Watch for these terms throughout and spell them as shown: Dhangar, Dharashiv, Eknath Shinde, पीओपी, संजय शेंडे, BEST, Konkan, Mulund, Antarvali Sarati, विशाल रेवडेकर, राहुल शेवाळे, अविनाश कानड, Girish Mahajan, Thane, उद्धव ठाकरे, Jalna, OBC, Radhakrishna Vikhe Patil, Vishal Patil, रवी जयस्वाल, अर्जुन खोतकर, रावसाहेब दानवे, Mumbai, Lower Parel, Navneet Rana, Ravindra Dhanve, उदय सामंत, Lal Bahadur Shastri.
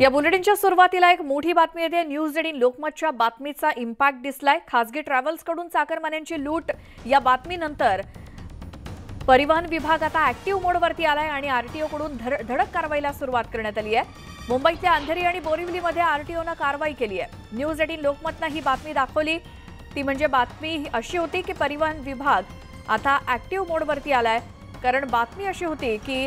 या बुलेटिनच्या सुरुवातीला एक मोठी बातमी येते. न्यूज 18 लोकमतच्या बातमीचा इम्पॅक्ट दिसलाय. खासगी ट्रॅव्हल्स कडून चाकरमान्यांची लूट या बातमीनंतर परिवहन विभाग आता ऍक्टिव्ह मोडवरती आलाय आणि आरटीओ कडून धडक कारवाईला सुरुवात करण्यात आली आहे. मुंबईतल्या अंधेरी आणि बोरिवलीमध्ये आरटीओने कारवाई केली आहे. न्यूज 18 लोकमतने ही बातमी दाखवली. ती म्हणजे बातमी अशी होती की परिवहन विभाग आता ऍक्टिव्ह मोडवरती आलाय, कारण बातमी अशी होती की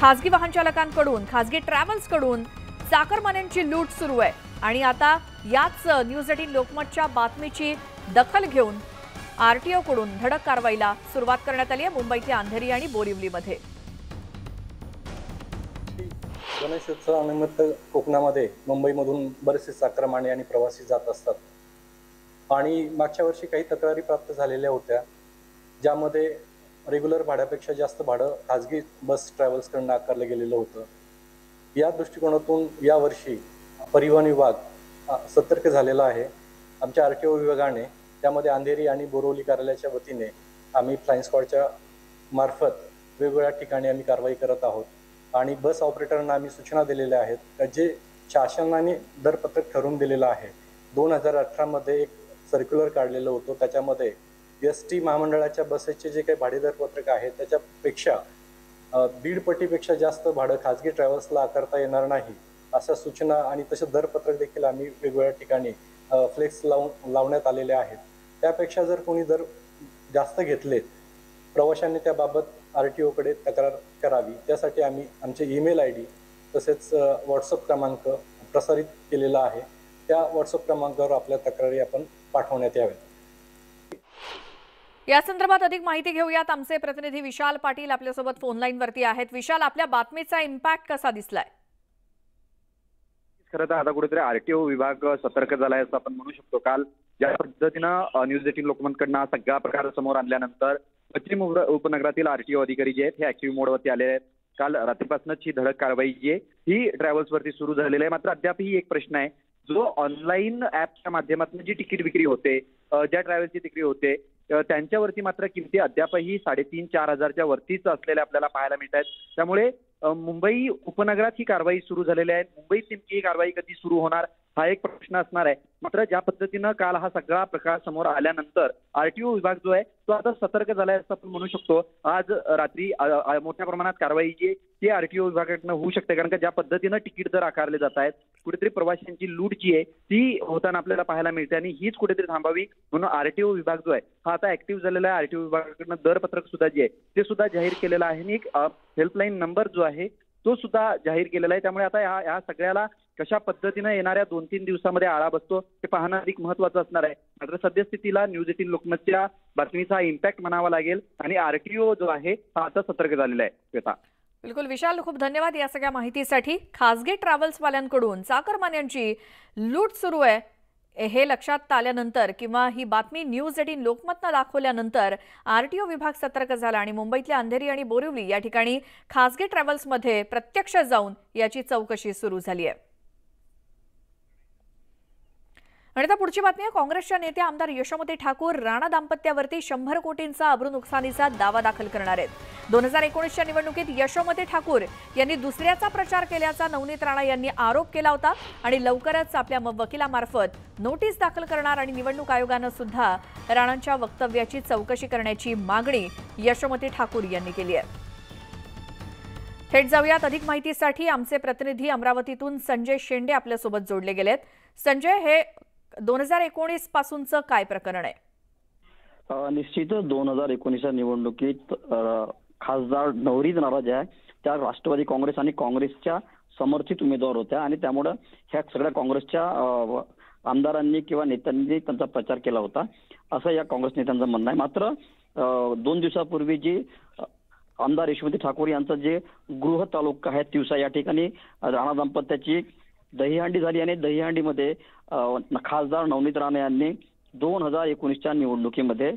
खासगी वाहन चालकांकडून, खासगी ट्रॅव्हल्स कडून चाकरमान्यांची लूट सुरू आहे. आणि आता याच न्यूज 18 लोकमतच्या बातमीची दखल घेऊन आरटीओ कडून धडक कारवाईला सुरुवात करण्यात आली आहे मुंबईतल्या अंधेरी आणि बोरिवलीमध्ये. गणेश उत्सवानिमित्त कोकणामध्ये मुंबईमधून बरेचसे चाकरमाने आणि प्रवासी जात असतात आणि मागच्या वर्षी काही तक्रारी प्राप्त झालेल्या होत्या, ज्यामध्ये रेग्युलर भाड्यापेक्षा जास्त भाडं खाजगी बस ट्रॅव्हल्सकडून आकारलं गेलेलं होतं. या दृष्टिकोनातून यावर्षी परिवहन विभाग सतर्क झालेला आहे. आमच्या आरटीओ विभागाने त्यामध्ये अंधेरी आणि बोरिवली कार्यालयाच्या वतीने आम्ही फ्लाईंग स्क्वॉडच्या मार्फत वेगवेगळ्या ठिकाणी आम्ही कारवाई करत आहोत आणि बस ऑपरेटरांना आम्ही सूचना दिलेल्या आहेत का जे शासनाने दरपत्रक ठरवून दिलेलं आहे. 2018 मध्ये एक सर्क्युलर काढलेलं होतं, त्याच्यामध्ये BEST महामंडळाच्या बसेसचे जे काही भाडेदर पत्रक आहे त्याच्यापेक्षा 1.5 पटीपेक्षा जास्त भाडं खाजगी ट्रॅव्हल्सला आकारता येणार नाही, अशा सूचना आणि तसे दरपत्रक देखील आम्ही वेगवेगळ्या ठिकाणी फ्लेक्स लावण्यात आलेले आहेत. त्यापेक्षा जर कोणी दर जास्त घेतले प्रवाशांनी त्याबाबत आरटीओकडे तक्रार करावी. त्यासाठी आम्ही आमचे email ID तसेच व्हॉट्सअप क्रमांक प्रसारित केलेला आहे. त्या व्हॉट्सअप क्रमांकावर आपल्या तक्रारी आपण पाठवण्यात याव्यात. या संदर्भात अधिक माहिती घेऊयात. आमचे प्रतिनिधी विशाल पाटील आपल्यासोबत फोनलाईन वरती आहेत. विशाल, आपल्या बातमीचा इम्पॅक्ट कसा दिसलाय? खरं तर आता कुठेतरी आरटीओ विभाग सतर्क झालाय असं आपण म्हणू शकतो. काल ज्या पद्धतीनं न्यूज 18 लोकमतकडनं सगळा प्रकार समोर आणल्यानंतर पश्चिम उपनगरातील आरटीओ अधिकारी जे आहेत हे ऍक्टिव्ह मोडवरती आले आहेत. काल रात्रीपासूनच ही धडक कारवाई जी आहे ही ट्रॅव्हल्सवरती सुरू झालेली आहे. मात्र अद्याप ही एक प्रश्न आहे, जो ऑनलाईन ऍपच्या माध्यमातून जी तिकीट विक्री होते, ज्या ट्रॅव्हल्सची विक्री होते, त्यांच्यावरती मात्र किमती अद्यापही 3,500-4,000च्या वरतीच असलेल्या आपल्याला पाहायला मिळत आहेत. त्यामुळे मुंबई उपनगरात ही कारवाई सुरू झालेली आहे. मुंबईत नेमकी ही कारवाई कधी सुरू होणार हा एक प्रश्न असणार आहे. मात्र ज्या पद्धतीनं काल हा सगळा प्रकार समोर आल्यानंतर आरटीओ विभाग जो आहे तो आता सतर्क झालाय असं आपण म्हणू शकतो. आज रात्री मोठ्या प्रमाणात कारवाई जी ती आरटीओ विभागाकडनं होऊ शकते, कारण का ज्या पद्धतीनं तिकीट दर आकारले जात आहेत, कुठेतरी प्रवाशांची लूट जी आहे ती होताना आपल्याला पाहायला मिळते आणि हीच कुठेतरी थांबावी म्हणून आरटीओ विभाग जो आहे हा आता ऍक्टिव्ह झालेला आहे. आरटीओ विभागाकडनं दरपत्रक सुद्धा जे आहे ते सुद्धा जाहीर केलेलं आहे आणि एक हेल्पलाईन नंबर जो आहे तो सुद्धा जाहीर केलेला आहे. त्यामुळे आता या सगळ्याला कशा पद्धतीनं येणाऱ्या 2-3 दिवसामध्ये आळा बसतो हे पाहणं अधिक महत्वाचं असणार आहे. मात्र सद्यस्थितीला न्यूज 18 लोकमतच्या बातमीचा इम्पॅक्ट म्हणावा लागेल आणि आरटीओ जो आहे हा आता सतर्क झालेला आहे. बिलकुल विशाल, खूप धन्यवाद या सगळ्या माहितीसाठी. खासगी ट्रॅव्हल्सवाल्यांकडून चाकरमान्यांची लूट सुरू आहे हे लक्षात आल्यानंतर किंवा ही बातमी न्यूज 18 लोकमतनं दाखवल्यानंतर आरटीओ विभाग सतर्क झाला आणि मुंबईतल्या अंधेरी आणि बोरिवली या ठिकाणी खासगी ट्रॅव्हल्समध्ये प्रत्यक्ष जाऊन याची चौकशी सुरू झाली आहे. आणि आता पुढची बातमी आहे. काँग्रेसच्या नेत्या आमदार यशोमती ठाकूर राणा दाम्पत्यावरती 100 कोटींचा अब्रू नुकसानीचा दावा दाखल करणार आहेत. 2019च्या निवडणुकीत यशोमती ठाकूर यांनी दुसऱ्याचा प्रचार केल्याचा नवनीत राणा यांनी आरोप केला होता आणि लवकरच आपल्या वकिलामार्फत नोटीस दाखल करणार आणि निवडणूक आयोगानं सुद्धा राणांच्या वक्तव्याची चौकशी करण्याची मागणी यशोमती ठाकूर यांनी केली आहे. थेट जाऊयात अधिक माहितीसाठी. आमचे प्रतिनिधी अमरावतीतून संजय शेंडे आपल्यासोबत जोडले गेलेत. संजय, हे 2019 पासूनचं काय प्रकरण आहे? निश्चित 2019च्या निवडणुकीत खासदार नवनीत राणा त्या राष्ट्रवादी काँग्रेस आणि काँग्रेसच्या समर्थित उमेदवार होत्या आणि त्यामुळे ह्या सगळ्या काँग्रेसच्या आमदारांनी किंवा नेत्यांनी त्यांचा प्रचार केला होता असं या काँग्रेस नेत्यांचं म्हणणं आहे. मात्र 2 दिवसापूर्वी जी आमदार यशोमती ठाकूर यांचं जे गृह तालुका आहे तिवसा या ठिकाणी राणा दाम्पत्याची दहीहंडी झाली आणि दहीहंडीमध्ये खासदार नवनीत राणा यांनी 2019च्या निवडणुकीमध्ये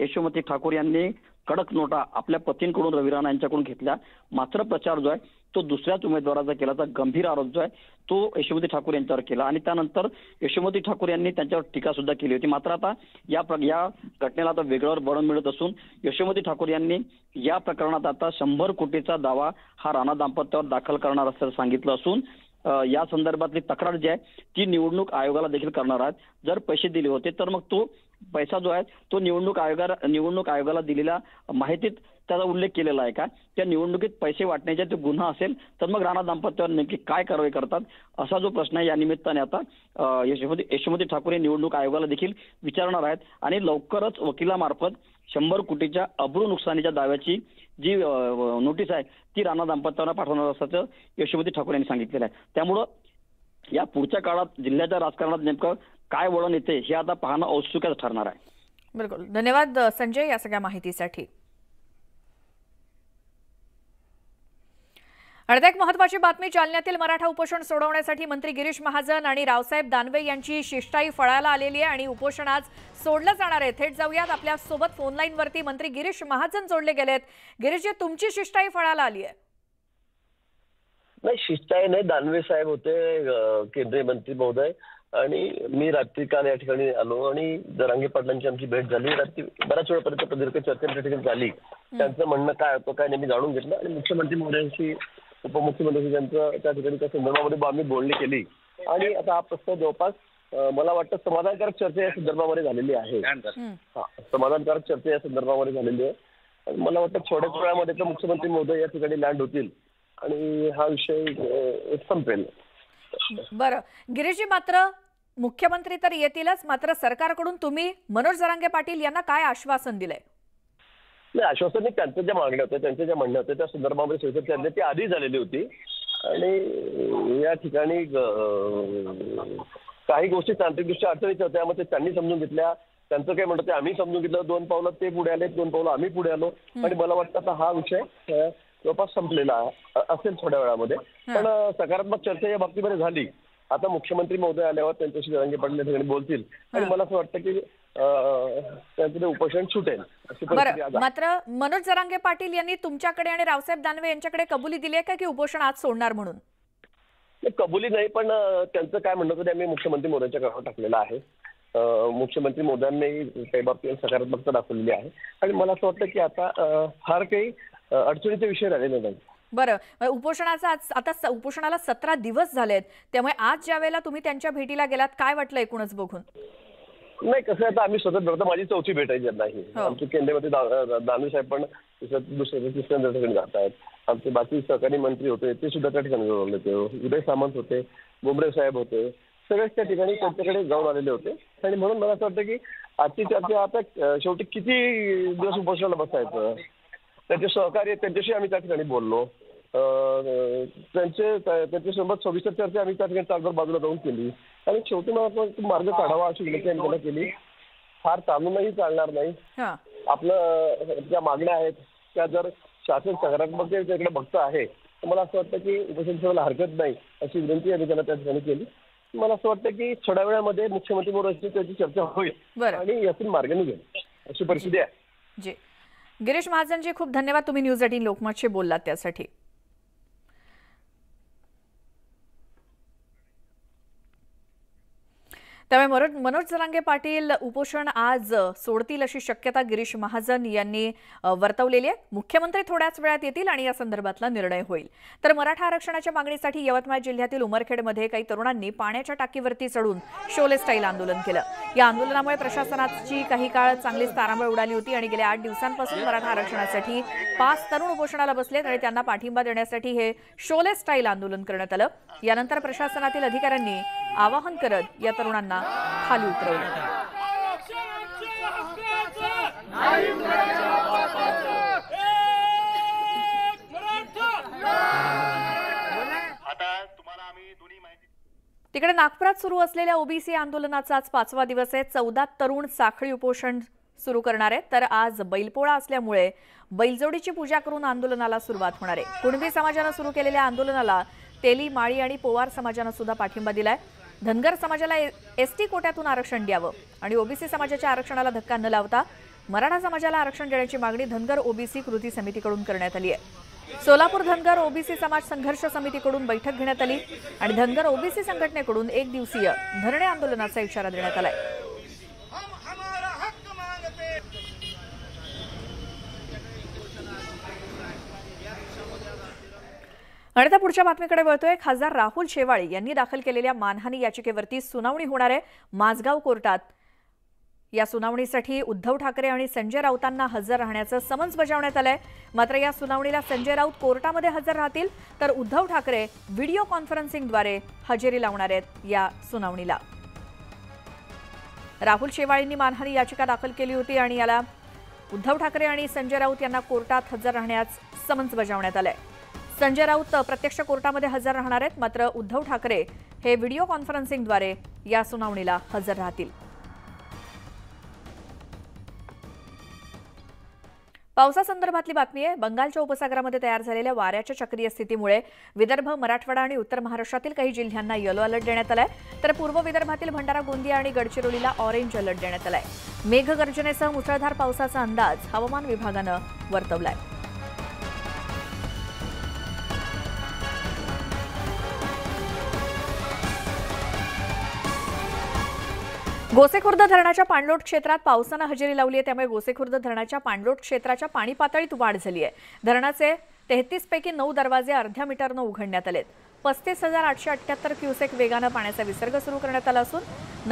यशोमती ठाकूर यांनी कडक नोटा आपल्या पतींकडून रवी राणा यांच्याकडून घेतल्या. मात्र प्रचार जो आहे तो दुसऱ्याच उमेदवाराचा केलाचा गंभीर आरोप जो आहे तो यशोमती ठाकूर यांच्यावर केला आणि त्यानंतर यशोमती ठाकूर यांनी त्यांच्यावर टीका सुद्धा केली होती। मात्र आता या घटनेला आता वेगळं वळण मिळत असून यशोमती ठाकूर यांनी या प्रकरणात आता 100 कोटीचा दावा हा राणा दांपत्यावर दाखल करणार असल्याचं सांगितलं असून या संदर्भातली तक्रार जी आहे ती निवडणूक आयोगाला देखील करणार आहेत। जर पैसे दिले होते तर मग तो पैसा जो आहे तो निवडणूक आयोगाला दिलेला माहितीत त्याचा उल्लेख केलेला आहे का, त्या निवडणुकीत पैसे वाटण्याचा तो गुन्हा असेल तर मग राणा दांपत्यावर नेमकी काय कारवाई करतात असा जो प्रश्न आहे या निमित्ताने आता यशोमती ठाकूर निवडणूक आयोगाला देखील विचारणार आहेत आणि लवकरच वकिलामार्फत 100 कोटीच्या अब्रू नुकसानीच्या दाव्याची जी नोटीस आहे ती राणा दांपत्याला पाठवणार असल्याचं यशोमती ठाकूर यांनी सांगितलं आहे। त्यामुळे या पुढच्या काळात जिल्ह्याच्या राजकारणात नेमका काय वळण येते हे आता पाहणं औत्सुक्याचं ठरणार आहे। बिल्कुल, धन्यवाद संजय या सगळ्या माहितीसाठी। आता एक महत्त्वाची बातमी, जालन्यातील मराठा उपोषण सोडवण्यासाठी मंत्री गिरीश महाजन आणि रावसाहेब दानवे यांची शिष्टाई फळायला आलेली आहे आणि उपोषण आज सोडलं जाणार आहे। थेट जाऊयात, आपल्या सोबत फोन लाईन वरती मंत्री गिरीश महाजन जोडले गेलेत। गिरीश जी, तुमची शिष्टाई फळायला आली आहे? नाही, शिष्टाई नाही, दानवे साहेब होते केंद्रीय मंत्री महोदय आणि मी रात्री काल या ठिकाणी आलो आणि जरांगे पाटलांची आमची भेट झाली। रात्री बऱ्याच वेळपर्यंत प्रदीर्घ चर्चा त्या ठिकाणी झाली, त्यांचं म्हणणं काय होतं काय नाही मी जाणून घेतलं आणि मुख्यमंत्री महोदयांशी उपमुख्यमंत्री यांचं त्या ठिकाणी त्या संदर्भामध्ये आम्ही बोलणी केली आणि आता हा प्रस्ताव जवळपास मला वाटतं समाधानकारक चर्चा या संदर्भामध्ये झालेली आहे। हा, समाधानकारक चर्चा या संदर्भामध्ये झालेली आहे आणि मला वाटतं थोड्याच वेळामध्ये तर मुख्यमंत्री महोदय या ठिकाणी लँड होतील आणि हा विषय संपेल। बरं गिरीशजी, मात्र मुख्यमंत्री तर येतीलच, मात्र सरकारकडून तुम्ही मनोज जरांगे पाटील यांना काय आश्वासन दिलंय? नाही, आश्वासन नाही, त्यांच्या ज्या मागण्या होत्या त्यांच्या ज्या म्हणण्या होत्या त्या संदर्भामध्ये चर्चा त्यांनी ती आधी झालेली होती आणि या ठिकाणी काही गोष्टी तांत्रिकदृष्ट्या अडचणीच्या होत्या मग त्यांनी समजून घेतल्या, त्यांचं काय म्हणतात आम्ही समजून घेतलं, 2 पावलं ते पुढे आले, 2 पावलं आम्ही पुढे आलो आणि मला वाटतं आता हा विषय जवळपास संपलेला असेल थोड्या वेळामध्ये। पण सकारात्मक चर्चा या बाबतीमध्ये झाली, आता मुख्यमंत्री महोदय आल्यावर त्यांच्याशी जरांगे पाटील या ठिकाणी बोलतील आणि मला असं वाटतं की त्यांचं उपोषण सुटेल अशी परिस्थिती आहे। मात्र मनोज जरांगे पाटील यांनी तुमच्याकडे आणि रावसाहेब दानवे यांच्याकडे कबुली दिली आहे का की उपोषण आज सोडणार म्हणून? कबुली नाही, पण त्यांचं काय म्हणणं होतं ते आम्ही मुख्यमंत्री महोदयांच्या कानावर टाकलेलं आहे। मुख्यमंत्री महोदयांनी काही बाबतीत सकारात्मकता दाखवलेली आहे आणि मला असं वाटतं की आता फार काही अडचणीचे विषय राहिलेले नाही। बरं, उपोषणाचा आता उपोषणाला 17 दिवस झालेत, त्यामुळे आज ज्या वेळेला तुम्ही त्यांच्या भेटीला गेलात काय वाटलं एकूणच बघून? नाही, कसं आता आम्ही स्वतः माझी 4थी भेट आहे, नाही आमचे केंद्रीय मंत्री दानवे साहेब पण दुसऱ्या ठिकाणी जात आहेत, आमचे बाकी सहकारी मंत्री होते ते सुद्धा त्या ठिकाणी जाऊन आले होते, उदय सामंत होते, बोबडे साहेब होते, सगळेच त्या ठिकाणी त्यांच्याकडे जाऊन आलेले होते आणि म्हणून मला असं वाटतं की आजची चर्चा आता शेवटी किती दिवस उपोषणाला बसायचं, त्यांचे सहकार्य त्यांच्याशी आम्ही त्या ठिकाणी बोललो, त्यांच्यासोबत सविस्तर चर्चा आम्ही त्या ठिकाणी चालभर बाजूला जाऊन केली आणि शेवटी मला मार्ग काढावा अशी विनंती आम्ही त्यांना केली। फार चालूनही चालणार नाही, आपलं ज्या मागण्या आहेत त्या जर शासन सकारात्मकतेकडे बघत आहे तर मला असं वाटतं की उपोषण ठेवायला हरकत नाही अशी विनंती आम्ही त्यांना त्या ठिकाणी केली। मला असं वाटतं की थोड्या वेळामध्ये मुख्यमंत्री बरोबर त्याची चर्चा होईल आणि यातून मार्ग निघेल अशी परिस्थिती आहे। गिरीश महाजन जी, खूप धन्यवाद, तुम्ही न्यूज 18 लोकमतशी बोललात त्यासाठी। त्यामुळे मनोज जरांगे पाटील उपोषण आज सोडतील अशी शक्यता गिरीश महाजन यांनी वर्तवलेली आहे। मुख्यमंत्री थोड्याच वेळात येतील आणि या संदर्भातला निर्णय होईल। तर मराठा आरक्षणाच्या मागणीसाठी यवतमाळ जिल्ह्यातील उमरखेडमध्ये काही तरुणांनी पाण्याच्या टाकीवरती चढून शोले स्टाईल आंदोलन केलं। या आंदोलनामुळे प्रशासनाची काही काळ चांगलीच तारांबळ उडाली होती आणि गेल्या 8 दिवसांपासून मराठा आरक्षणासाठी 5 तरुण उपोषणाला बसलेत आणि त्यांना पाठिंबा देण्यासाठी हे शोले स्टाईल आंदोलन करण्यात आलं। यानंतर प्रशासनातील अधिकाऱ्यांनी आवाहन करत या तरुणांना खाली उतरवलं। तिकडे नागपुरात सुरू असलेल्या ओबीसी आंदोलनाचा आज 5वा दिवस आहे। 14 तरुण साखळी उपोषण सुरू करणार आहेत, तर आज बैलपोळा असल्यामुळे बैलजोडीची पूजा करून आंदोलनाला सुरुवात होणार आहे। कुणबी समाजानं सुरू केलेल्या आंदोलनाला तेली माळी आणि पोवार समाजानं सुद्धा पाठिंबा दिलाय। धनगर समाजाला एसटी कोट्यातून आरक्षण द्यावं आणि ओबीसी समाजाच्या आरक्षणाला धक्का न लावता मराठा समाजाला आरक्षण देण्याची मागणी धनगर ओबीसी कृती समितीकडून करण्यात आली आहे। सोलापूर धनगर ओबीसी समाज संघर्ष समितीकडून बैठक घेण्यात आली आणि धनगर ओबीसी संघटनेकडून एक दिवसीय धरणे आंदोलनाचा इशारा देण्यात आलाय। आणि आता पुढच्या बातमीकडे वळतोय। खासदार राहुल शेवाळे यांनी दाखल केलेल्या मानहानी याचिकेवरती सुनावणी होणार आहे। माझगाव कोर्टात या सुनावणीसाठी उद्धव ठाकरे आणि संजय राऊतांना हजर राहण्याचं समन्स बजावण्यात आलंय। मात्र या सुनावणीला संजय राऊत कोर्टामध्ये हजर राहतील तर उद्धव ठाकरे व्हिडिओ कॉन्फरन्सिंगद्वारे हजेरी लावणार आहेत। या सुनावणीला राहुल शेवाळेंनी मानहानी याचिका दाखल केली होती आणि याला उद्धव ठाकरे आणि संजय राऊत यांना कोर्टात हजर राहण्यास समन्स बजावण्यात आलंय। संजय राऊत प्रत्यक्ष कोर्टामध्ये हजर राहणार आहेत, मात्र उद्धव ठाकरे हे व्हिडिओ कॉन्फरन्सिंगद्वारे या सुनावणीला हजर राहतील। पावसासंदर्भातली बातमी आहे। बंगालच्या उपसागरामध्ये तयार झालेल्या वाऱ्याच्या चक्रीय स्थितीमुळे विदर्भ, मराठवाडा आणि उत्तर महाराष्ट्रातील काही जिल्ह्यांना येलो अलर्ट देण्यात आलाय, तर पूर्व विदर्भातील भंडारा, गोंदिया आणि गडचिरोलीला ऑरेंज अलर्ट देण्यात आलाय। मेघगर्जनेसह मुसळधार पावसाचा अंदाज हवामान विभागानं वर्तवलाय। गोसेखुर्द धरणाच्या पाणलोट क्षेत्रात पावसानं हजेरी लावली आहे, त्यामुळे गोसेखुर्द धरणाच्या पाणलोट क्षेत्राच्या पाणी पातळीत वाढ झाली आहे। धरणाचे 33 पैकी 9 दरवाजे अर्ध्या मीटरनं उघडण्यात आलेत। 35,878 क्युसेक वेगानं पाण्याचा विसर्ग सुरू करण्यात आला असून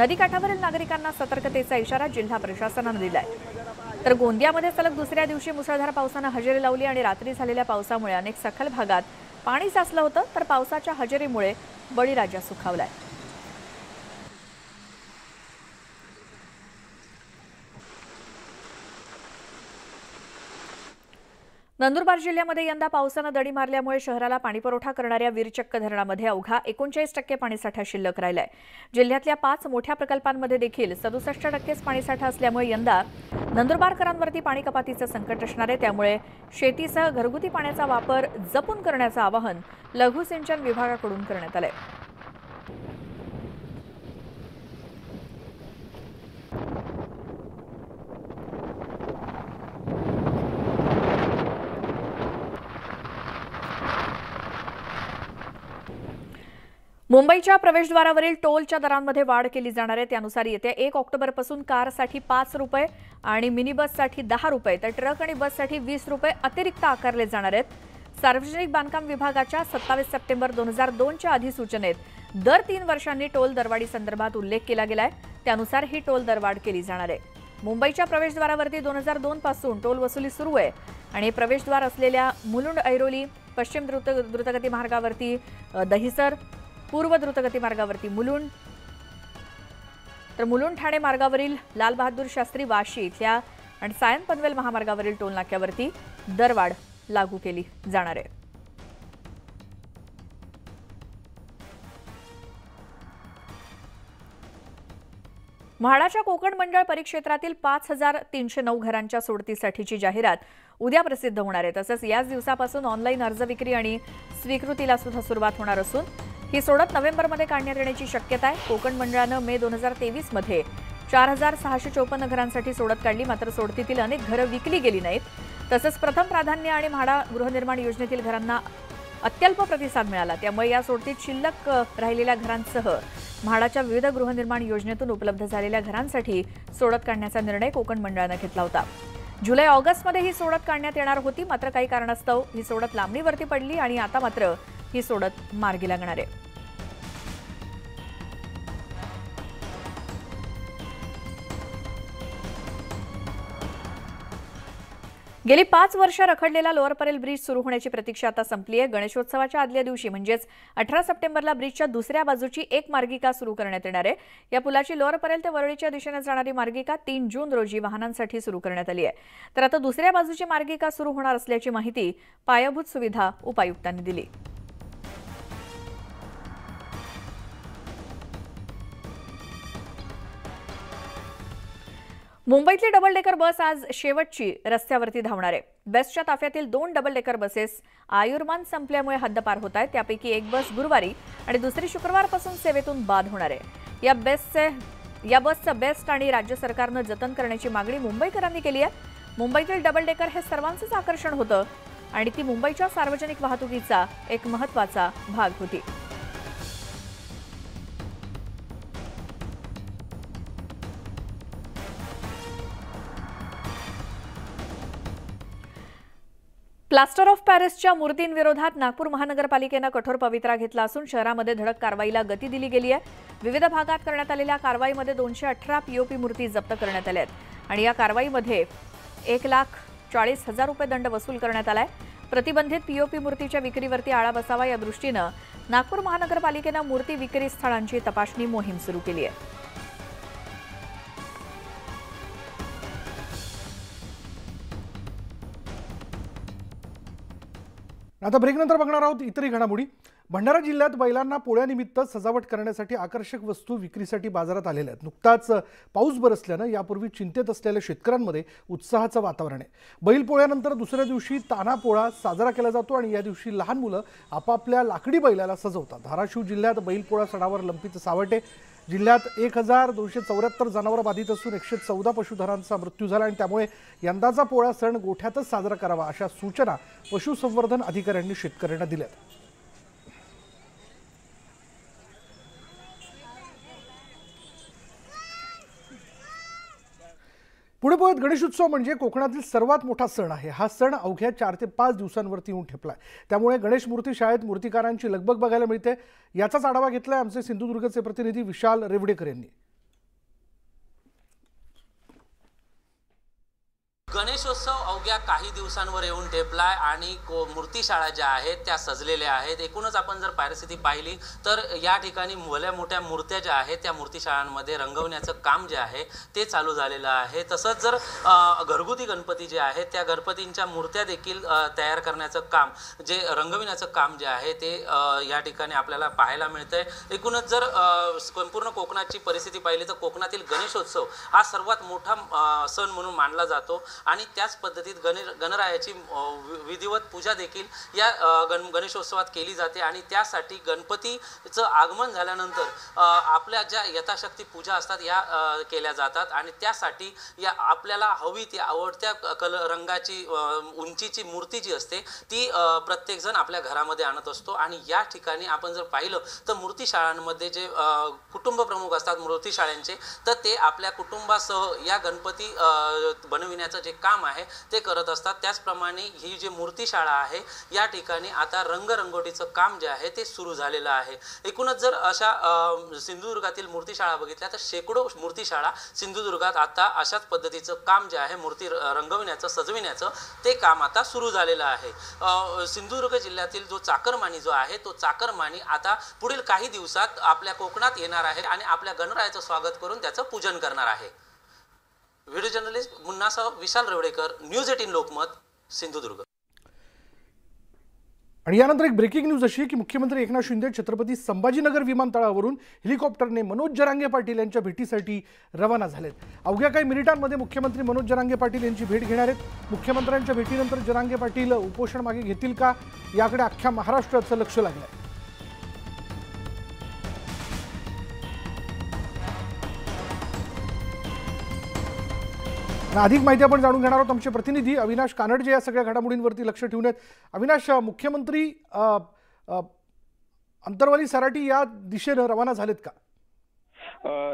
नदीकाठावरील नागरिकांना सतर्कतेचा इशारा जिल्हा प्रशासनानं दिला आहे। तर गोंदियामध्ये सलग दुसऱ्या दिवशी मुसळधार पावसानं हजेरी लावली आणि रात्री झालेल्या पावसामुळे अनेक सखल भागात पाणी साचलं होतं, तर पावसाच्या हजेरीमुळे बळीराजा सुखावला आहे। नंदुरबार जिल्ह्यामध्ये यंदा पावसाने दडी मारल्यामुळे शहराला पाणीपुरवठा करणाऱ्या वीरचक्क धरणामध्ये अवघा 39% पाणीसाठा शिल्लक राहिलाय। जिल्ह्यातल्या 5 मोठ्या प्रकल्पांमध्ये देखील 67% पाणीसाठा असल्यामुळे यंदा नंदुरबारकरांवरती पाणी कपातीचं संकट असणार आहे। त्यामुळे शेतीसह घरगुती पाण्याचा वापर जपून करण्याचं आवाहन लघु सिंचन विभागाकडून करण्यात आलंय। मुंबईच्या प्रवेशद्वारावरील टोलच्या दरांमध्ये वाढ केली जाणार आहे। त्यानुसार येत्या 1 ऑक्टोबरपासून कारसाठी 5 रुपये आणि मिनी बससाठी 10 रुपये तर ट्रक आणि बससाठी 20 रुपये अतिरिक्त आकारले जाणार आहेत। सार्वजनिक बांधकाम विभागाच्या 27 सप्टेंबर 2002च्या अधिसूचनेत दर 3 वर्षांनी टोल दरवाढी संदर्भात उल्लेख केला गेलाय, त्यानुसार ही टोल दरवाढ केली जाणार आहे। मुंबईच्या प्रवेशद्वारावरती 2002 पासून टोल वसुली सुरू आहे आणि प्रवेशद्वार असलेल्या मुलुंड, ऐरोली, पश्चिम द्रुतगती मार्गावरती दहिसर, पूर्व द्रुतगती मार्गावरती मुलुंड, तर मुलुंड ठाणे मार्गावरील लाल बहादूर शास्त्री, वाशी इथल्या आणि सायन पनवेल महामार्गावरील टोल नाक्यावरती दरवाढ लागू केली जाणार आहे। म्हाडाच्या कोकण मंडळ परिक्षेत्रातील 5309 घरांच्या सोडतीसाठीची जाहिरात उद्या प्रसिद्ध होणार आहे। तसंच याच दिवसापासून ऑनलाईन अर्ज विक्री आणि स्वीकृतीला सुद्धा सुरुवात होणार असून ही सोडत नोव्हेंबरमध्ये काढण्यात येण्याची शक्यता आहे। कोकण मंडळानं मे 2023मध्ये 4654 घरांसाठी सोडत काढली, मात्र सोडतीतील अनेक घरं विकली गेली नाहीत। तसंच प्रथम प्राधान्य आणि म्हाडा गृहनिर्माण योजनेतील घरांना अत्यल्प प्रतिसाद मिळाला, त्यामुळे या सोडतीत शिल्लक राहिलेल्या घरांसह म्हाडाच्या विविध गृहनिर्माण योजनेतून उपलब्ध झालेल्या घरांसाठी सोडत काढण्याचा निर्णय कोकण मंडळानं घेतला होता। जुलै ऑगस्टमध्ये ही सोडत काढण्यात येणार होती, मात्र काही कारणास्तव ही सोडत लांबणीवरती पडली आणि आता मात्र ही सोडत मार्गी लागणार आहे। गेली 5 वर्ष रखडलेला लोअर परेल ब्रिज सुरू होण्याची प्रतीक्षा आता संपली आहे। गणेशोत्सवाच्या आदल्या दिवशी म्हणजेच 18 सप्टेंबरला ब्रिजच्या दुसऱ्या बाजूची एक मार्गिका सुरू करण्यात येणार आहे। या पुलाची लोअर परेल ते वरळीच्या दिशेने जाणारी मार्गिका 3 जून रोजी वाहनांसाठी सुरू करण्यात आली आहे। तर आता दुसऱ्या बाजूची मार्गिका सुरू होणार असल्याची माहिती पायाभूत सुविधा उपायुक्तांनी दिली। मुंबईतली डबल डेकर बस आज शेवटची रस्त्यावरती धावणार आहे। बेस्टच्या ताफ्यातील 2 डबल डेकर बसेस आयुर्मान संपल्यामुळे हद्दपार होत आहेत। त्यापैकी एक बस गुरुवारी आणि दुसरी शुक्रवारपासून सेवेतून बाद होणार आहे। या बसचं बेस्ट आणि राज्य सरकारनं जतन करण्याची मागणी मुंबईकरांनी केली आहे। मुंबईतील डबल डेकर हे सर्वांचंच आकर्षण होतं, आणि ती मुंबईच्या सार्वजनिक वाहतुकीचा एक महत्त्वाचा भाग होती। प्लास्टर ऑफ पॅरिसच्या मूर्तींविरोधात नागपूर महानगरपालिकेने कठोर पवित्रा घेतला असून शहरामध्ये धडक कारवाईला गती दिली गेली आहे। विविध भागात करण्यात आलेल्या कारवाईमध्ये 218 पीओपी मूर्ती जप्त करण्यात आल्या आहेत आणि या कारवाईमध्ये 1,40,000 रुपये दंड वसूल करण्यात आलाय। प्रतिबंधित पीओपी मूर्तीच्या विक्रीवरती आळा बसावा या दृष्टीने नागपूर महानगरपालिकेने मूर्ती विक्री स्थळांची तपासणी मोहीम सुरू केली आहे। आता ब्रेकनंतर बघणार आहोत इतरही घडामोडी। भंडारा जिल्ह्यात बैलांना पोळ्यानिमित्त सजावट करण्यासाठी आकर्षक वस्तू विक्रीसाठी बाजारात आलेल्या आहेत। नुकताच पाऊस बरसल्याने यापूर्वी चिंतेत असलेल्या शेतकऱ्यांमध्ये उत्साहाचं वातावरण आहे। बैल पोळ्यानंतर दुसऱ्या दिवशी ताना पोळा साजरा केला जातो आणि या दिवशी लहान मुलं आपापल्या लाकडी बैलाला सजवतात। धाराशिव जिल्ह्यात बैल पोळा सणावर लंपीचं सावटे। जिल्ह्यात 1,274 जनावरं बाधित असून 114 पशुधनांचा मृत्यू झाला आणि त्यामुळे यंदाचा पोळा सण गोठ्यातच साजरा करावा अशा सूचना पशुसंवर्धन अधिकाऱ्यांनी शेतकऱ्यांना दिल्या। पुढे पोहोत गणेशोत्सव म्हणजे कोकणातील सर्वात मोठा सण आहे। हा सण अवघ्या 4 ते 5 दिवसांवरती येऊन ठेपला आहे। त्यामुळे गणेश मूर्ती शाळेत मूर्तिकारांची लगबग बघायला मिळते। याचाच आढावा घेतलाय आमचे सिंधुदुर्गचे प्रतिनिधी विशाल रेवडेकर यांनी। गणेशोत्सव अवघ्या काही दिवसांवर येऊन ठेपलाय आणि मूर्तीशाळा ज्या आहेत त्या सजलेल्या आहेत। एकूणच आपण जर परिस्थिती पाहिली तर या ठिकाणी भल्या मोठ्या मूर्त्या ज्या आहेत त्या मूर्तीशाळांमध्ये रंगवण्याचं काम जे आहे ते चालू झालेलं आहे। तसंच जर घरगुती गणपती जे आहेत त्या गणपतींच्या मूर्त्या देखील तयार करण्याचं काम जे रंगविण्याचं काम जे आहे ते या ठिकाणी आपल्याला पाहायला मिळतंय। एकूणच जर संपूर्ण कोकणाची परिस्थिती पाहिली तर कोकणातील गणेशोत्सव हा सर्वात मोठा सण म्हणून मानला जातो आणि त्याच पद्धतीत गणरायाची विधिवत पूजा देखील या गणेशोत्सवात केली जाते आणि त्यासाठी गणपतीचं आगमन झाल्यानंतर आपल्या ज्या यथाशक्ती पूजा असतात या केल्या जातात आणि त्यासाठी या आपल्याला हवी ती आवडत्या रंगाची उंचीची मूर्ती जी असते ती प्रत्येकजण आपल्या घरामध्ये आणत असतो। आणि या ठिकाणी आपण जर पाहिलं तर मूर्तीशाळांमध्ये जे कुटुंब प्रमुख असतात मूर्तीशाळांचे तर ते आपल्या कुटुंबासह या गणपती बनविण्याचं जे काम आहे ते करत असतात। त्याचप्रमाणे ही जी मूर्तीशाळा आहे या ठिकाणी आता रंगरंगोटीचं काम जे आहे ते सुरू झालेलं आहे। एकूणच जर अशा सिंधुदुर्गातील मूर्तीशाळा बघितल्या तर शेकडो मूर्तीशाळा सिंधुदुर्गात आता अशाच पद्धतीचं काम जे आहे मूर्ती रंगविण्याचं सजविण्याचं ते काम आता सुरू झालेलं आहे। सिंधुदुर्ग जिल्ह्यातील जो चाकरमानी जो आहे तो चाकरमानी आता पुढील काही दिवसात आपल्या कोकणात येणार आहे आणि आपल्या गणरायाचं स्वागत करून त्याचं पूजन करणार आहे। व्हिडिओ जर्नलिस्ट मुन्नासह विशाल रेवडेकर, न्यूज 18 लोकमत, सिंधुदुर्ग। आणि यानंतर एक ब्रेकिंग न्यूज अशी की मुख्यमंत्री एकनाथ शिंदे छत्रपती संभाजीनगर विमानतळावरून हेलिकॉप्टरने मनोज जरांगे पाटील यांच्या भेटीसाठी रवाना झालेत। अवघ्या काही मिनिटांमध्ये मुख्यमंत्री मनोज जरांगे पाटील यांची भेट घेणार आहेत। मुख्यमंत्र्यांच्या भेटीनंतर जरांगे पाटील उपोषण मागे घेतील का याकडे अख्ख्या महाराष्ट्राचं लक्ष लागलं आहे। अधिक माहिती आपण जाणून घेणार आहोत आमचे प्रतिनिधी अविनाश कानड जे या सगळ्या घडामोडींवरती लक्ष ठेवून आहेत। अविनाश, मुख्यमंत्री अंतरवाली सराटी या दिशेने रवाना झालेत का?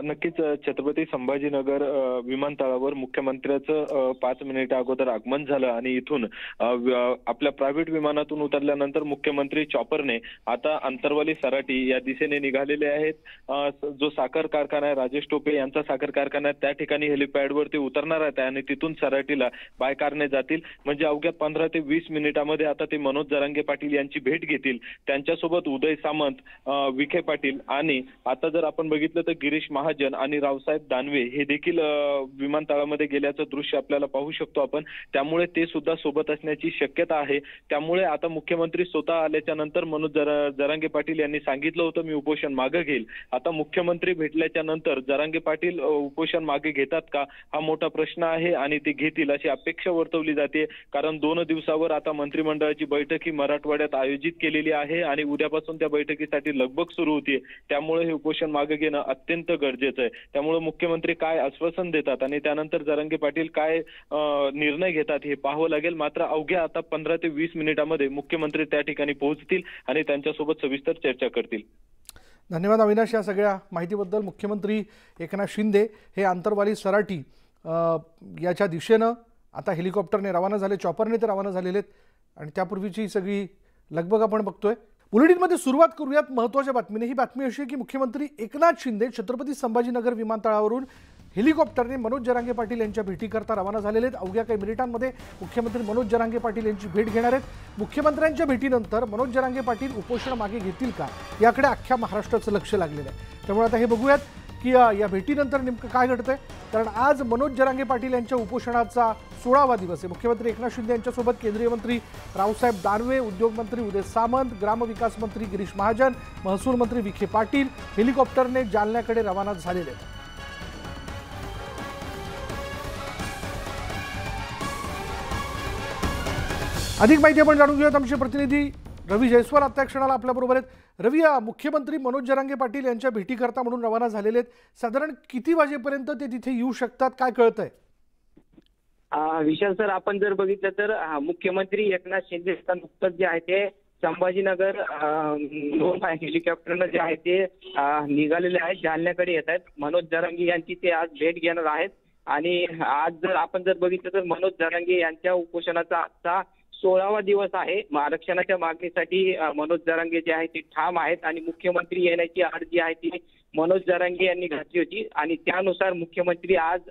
नक्कीच छत्रपती संभाजीनगर विमानतळावर मुख्यमंत्र्यांचं 5 मिनिट अगोदर आगमन झालं आणि इथून आपल्या प्रायव्हेट विमानातून उतरल्यानंतर मुख्यमंत्री चॉपरने आता अंतरवाली सराटी या दिशेने निघालेले आहेत। जो साखर कारखाना आहे राजेश टोपे यांचा साखर कारखाना त्या ठिकाणी हेलिपॅडवरती उतरणार आहेत आणि तिथून सराटीला बाय कारने जातील। म्हणजे अवघ्या 15 ते 20 मिनिटांमध्ये आता ते मनोज जरांगे पाटील यांची भेट घेतील। त्यांच्यासोबत उदय सामंत, विखे पाटील आणि आता जर आपण बघितलं तर गिरीश महाजन आणि रावसाहेब दानवे हे देखील विमानतळामध्ये गेल्याचं दृश्य आपल्याला पाहू शकतो आपण। त्यामुळे ते सुद्धा सोबत असण्याची शक्यता आहे। त्यामुळे आता मुख्यमंत्री स्वतः आल्याच्या नंतर मनोज जरांगे पाटील यांनी सांगितलं होतं मी उपोषण मागे घेईल। आता मुख्यमंत्री भेटल्याच्या नंतर जरांगे पाटील उपोषण मागे घेतात का हा मोठा प्रश्न आहे आणि ते घेतील अशी अपेक्षा वर्तवली जाते। कारण 2 दिवसावर आता मंत्रिमंडळाची बैठक ही मराठवाड्यात आयोजित केलेली आहे आणि उद्यापासून त्या बैठकीसाठी लगबग सुरू होती। त्यामुळे हे उपोषण मागे घेणं अत्यंत अत्यंत गरजेचं आहे। त्यामुळे मुख्यमंत्री काय आश्वासन देतात आणि त्यानंतर जरांगे पाटील काय निर्णय घेतात हे पाहावं लागेल। मात्र अवघ्या आता 15 ते 20 मिनिटांमध्ये मुख्यमंत्री त्या ठिकाणी पोहोचतील आणि त्यांच्यासोबत सविस्तर चर्चा करतील। धन्यवाद अविनाश या सगळ्या माहितीबद्दल। मुख्यमंत्री एकनाथ शिंदे हे आंतरवाली सराटी याच्या दिशेनं आता हेलिकॉप्टरने रवाना झाले, चॉपरने ते रवाना झालेले आहेत आणि त्यापूर्वीची सगळी लगबग आपण बघतोय। बुलेटिनमध्ये सुरुवात करूयात महत्त्वाच्या बातमीने। ही बातमी अशी आहे की मुख्यमंत्री एकनाथ शिंदे छत्रपती संभाजीनगर विमानतळावरून हेलिकॉप्टरने मनोज जरांगे पाटील यांच्या भेटीकरता रवाना झालेले आहेत। अवघ्या काही मिनिटांमध्ये मुख्यमंत्री मनोज जरांगे पाटील यांची भेट घेणार आहेत। मुख्यमंत्र्यांच्या भेटीनंतर मनोज जरांगे पाटील उपोषण मागे घेतील का याकडे अख्ख्या महाराष्ट्राचं लक्ष लागलेलं आहे। त्यामुळे आता हे बघूयात की या भेटीनंतर नेमकं काय घडतंय, कारण आज मनोज जरांगे पाटील यांच्या उपोषणाचा 16वा दिवस आहे। मुख्यमंत्री एकनाथ शिंदे यांच्यासोबत केंद्रीय मंत्री रावसाहेब दानवे, उद्योगमंत्री उदय सामंत, ग्रामविकास मंत्री गिरीश महाजन, महसूल मंत्री विखे पाटील हेलिकॉप्टरने जालन्याकडे रवाना झालेले आहेत। अधिक माहिती आपण जाणून घेऊयात। आमचे प्रतिनिधी रवी जयस्वाल आता क्षणाला आपल्याबरोबर आहेत। रवी, मुख्यमंत्री मनोज जरांगे पाटील यांच्या भेटीकरता म्हणून रवाना झालेले आहेत, साधारण किती वाजेपर्यंत ते तिथे येऊ शकतात, काय कळतंय? विशाल सर, आपण जर बघितलं तर मुख्यमंत्री एकनाथ शिंदे नुकतंच जे आहे ते संभाजीनगर हेलिकॉप्टरनं जे आहे ते निघालेले आहेत, जालन्याकडे येत आहेत। मनोज जरांगे यांची ते आज भेट घेणार आहेत आणि आज जर आपण जर बघितलं तर मनोज जरांगे यांच्या उपोषणाचा आजचा 16वा दिवस आहे। आरक्षणाच्या मागणीसाठी मनोज जरांगे जे आहे ते ठाम आहेत आणि मुख्यमंत्री येण्याची आड जी आहे ती मनोज जरांगे यांनी घातली होती आणि त्यानुसार मुख्यमंत्री आज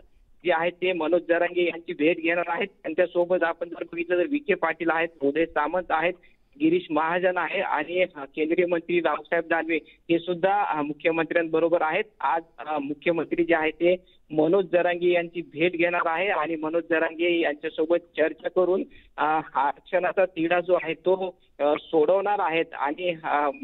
जे आहे ते मनोज जरांगे यांची भेट घेणार आहेत। त्यांच्यासोबत आपण जर बघितलं तर विखे पाटील आहेत, उदय सामंत आहेत, गिरीश महाजन आहे आणि केंद्रीय मंत्री रावसाहेब दानवे हे सुद्धा मुख्यमंत्र्यांबरोबर आहेत। आज मुख्यमंत्री जे आहे ते मनोज जरांगे यांची भेट घेणार आहे आणि मनोज जरांगे यांच्यासोबत चर्चा करून आरक्षणाचा तिढा जो आहे तो सोडवणार आहेत। आणि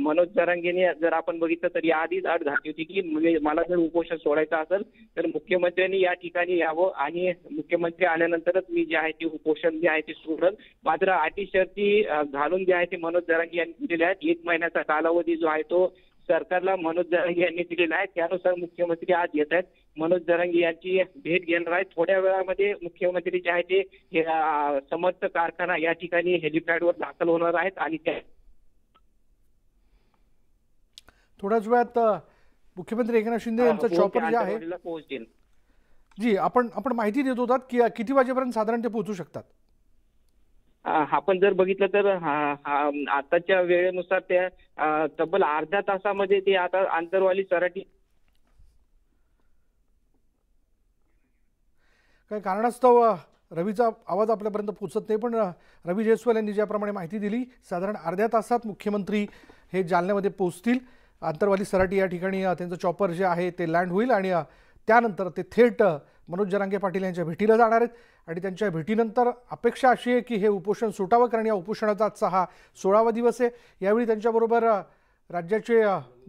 मनोज जरांगेने जर आपण बघितलं तर याआधीच अट घातली होती की मला जर उपोषण सोडायचं असेल तर मुख्यमंत्र्यांनी या ठिकाणी यावं आणि मुख्यमंत्री आल्यानंतरच मी जे आहे ते उपोषण जे आहे ते सोडल। मात्र अटी शर्ती घालून जे आहे ते मनोज जरांगे यांनी दिलेले आहेत। 1 महिन्याचा कालावधी जो आहे तो सरकारला मनोज जरांगे यांनी दिलेला आहे, त्यानुसार मुख्यमंत्री आज येत आहेत, मनोज जरांगे यांची भेट घेणार आहेत। थोड्या वेळामध्ये मुख्यमंत्री जे आहे ते समर्थ कारखाना या ठिकाणी हेलिपॅडवर दाखल होणार आहेत आणि थोड्याच वेळात मुख्यमंत्री एकनाथ शिंदे यांचा चॉपर जे आहे पोहोचतील। जी, आपण माहिती देत होतात की किती वाजेपर्यंत साधारण ते पोहोचू शकतात? आपण जर बघितलं तर आताच्या वेळेनुसार ते तब्बल अर्ध्या तासामध्ये ते आता आंतरवाली सराटी काही कारणास्तव रवीचा आवाज आपल्यापर्यंत पोहोचत नाही, पण रवी जयस्वाल यांनी ज्याप्रमाणे माहिती दिली साधारण अर्ध्या तासात मुख्यमंत्री हे जालन्यामध्ये पोहोचतील। आंतरवाली सराटी या ठिकाणी त्यांचं चॉपर जे आहे ते लँड होईल आणि त्यानंतर ते थेट मनोज जरांगे पाटील यांच्या भेटीला जाणार आहेत आणि त्यांच्या भेटीनंतर अपेक्षा अशी आहे की हे उपोषण सुटावं, कारण या उपोषणाचा आजचा हा 16वा दिवस आहे। यावेळी त्यांच्याबरोबर राज्याचे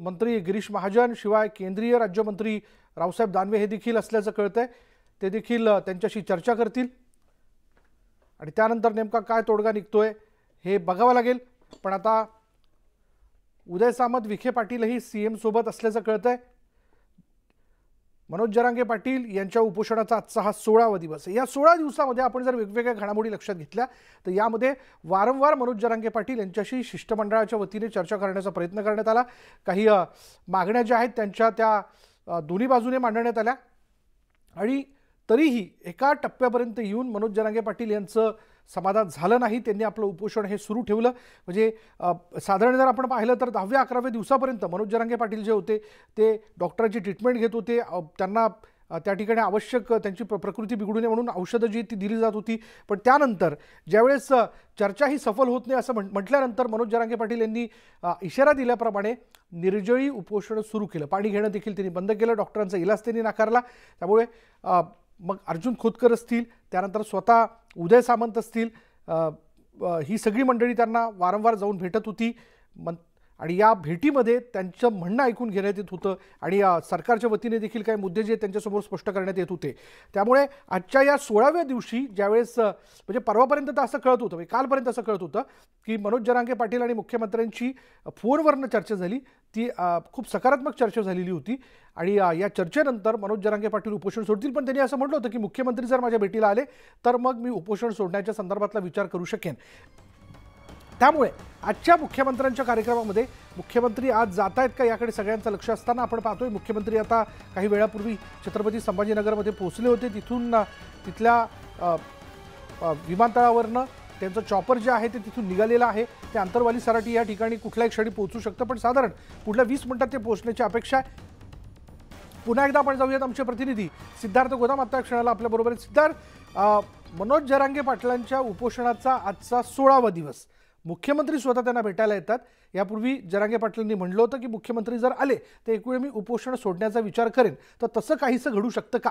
मंत्री गिरीश महाजन, शिवाय केंद्रीय राज्यमंत्री रावसाहेब दानवे हे देखील असल्याचं कळतंय। ते देखील त्यांच्याशी चर्चा करतील आणि त्यानंतर नेमका काय तोडगा निघतोय हे बघावं लागेल। पण आता उदय सामंत, विखे पाटीलही सीएम सोबत असल्याचं कळतंय। मनोज जरांगे पाटील यांच्या उपोषणाचा आजचा हा 16वा दिवस आहे। या 16 दिवसामध्ये आपण जर वेगवेगळ्या घडामोडी लक्षात घेतल्या तर यामध्ये वारंवार मनोज जरांगे पाटील यांच्याशी शिष्टमंडळाच्या वतीने चर्चा करण्याचा प्रयत्न करण्यात आला। काही मागण्या ज्या आहेत त्यांच्या त्या दोन्ही बाजूने मांडण्यात आल्या आणि तरीही एका टप्प्यापर्यंत येऊन मनोज जरांगे पाटील यांचं समाधान झालं नाही, त्यांनी आपलं उपोषण हे सुरू ठेवलं। म्हणजे साधारण जर आपण पाहिलं तर 10व्या 11व्या दिवसापर्यंत मनोज जरांगे पाटील जे होते ते डॉक्टरांची ट्रीटमेंट घेत होते, त्यांना त्या ठिकाणी आवश्यक त्यांची प्रकृती बिघडू नये म्हणून औषधं जी ती दिली जात होती। पण त्यानंतर ज्यावेळेस चर्चा ही सफल होत नाही असं म्हटल्यानंतर मनोज जरांगे पाटील यांनी इशारा दिल्याप्रमाणे निर्जळी उपोषण सुरू केलं, पाणी घेणं देखील त्यांनी बंद केलं, डॉक्टरांचा इलाज त्यांनी नाकारला। त्यामुळे मग अर्जुन खोतकर असतील, त्यानंतर स्वतः उदय सामंत असतील, ही सगळी मंडळी त्यांना वारंवार जाऊन भेटत होती आणि या भेटीमध्ये त्यांचं म्हणणं ऐकून घेण्यात येत होतं आणि सरकारच्या वतीने देखील काही मुद्दे जे त्यांच्यासमोर स्पष्ट करण्यात येत होते। त्यामुळे आजच्या या 16व्या दिवशी ज्यावेळेस म्हणजे परवापर्यंत तर असं कळत होतं, कालपर्यंत असं कळत होतं की मनोज जरांगे पाटील आणि मुख्यमंत्र्यांची फोनवरून चर्चा झाली, ती खूप सकारात्मक चर्चा झालेली होती। आणि या चर्चेनंतर मनोज जरांगे पाटील उपोषण सोडतील, पण त्यांनी असं म्हटलं होतं की मुख्यमंत्री जर माझ्या भेटीला आले तर मग मी उपोषण सोडण्याच्या संदर्भातला विचार करू शकेन। त्यामुळे आजच्या मुख्यमंत्र्यांच्या कार्यक्रमामध्ये मुख्यमंत्री आज जात आहेत का याकडे सगळ्यांचं लक्ष असताना आपण पाहतोय मुख्यमंत्री आता काही वेळापूर्वी छत्रपती संभाजीनगरमध्ये पोहोचले होते। तिथून तिथल्या विमानतळावरनं त्यांचं चॉपर जे आहे ते तिथून निघालेलं आहे, ते आंतरवाली सराटी या ठिकाणी कुठल्याही क्षणी पोहोचू शकतं, पण साधारण पुढल्या 20 मिनिटात ते पोहोचण्याची अपेक्षा आहे। पुन्हा एकदा आपण जाऊयात आमचे प्रतिनिधी सिद्धार्थ गोदाम आता क्षणाला आपल्याबरोबर। सिद्धार्थ, मनोज जरांगे पाटलांच्या उपोषणाचा आजचा 16वा दिवस, मुख्यमंत्री स्वतः त्यांना भेटायला येतात। यापूर्वी जरांगे पाटलांनी म्हटलं होतं की मुख्यमंत्री जर आले तर एकवेळ मी उपोषण सोडण्याचा विचार करेन, तर तसं काहीसं घडू शकतं का?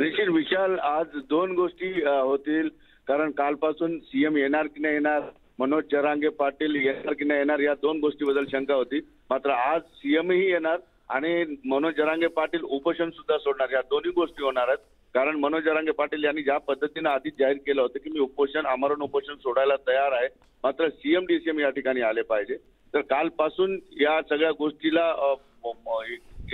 निश्चित विशाल, आज दोन गोष्टी होतील, कारण कालपासून सीएम येणार की नाही येणार, मनोज जरांगे पाटील येणार की नाही येणार या दोन गोष्टीबद्दल शंका होती। मात्र आज सीएमही येणार आणि मनोज जरांगे पाटील उपोषण सुद्धा सोडणार, या दोन्ही गोष्टी होणार आहेत। कारण मनोज जरांगे पाटील यांनी ज्या पद्धतीने आधीच जाहीर केलं होतं की मी उपोषण आमरण उपोषण सोडायला तयार आहे, मात्र सीएम डीसीएम या ठिकाणी आले पाहिजे। तर कालपासून या सगळ्या गोष्टीला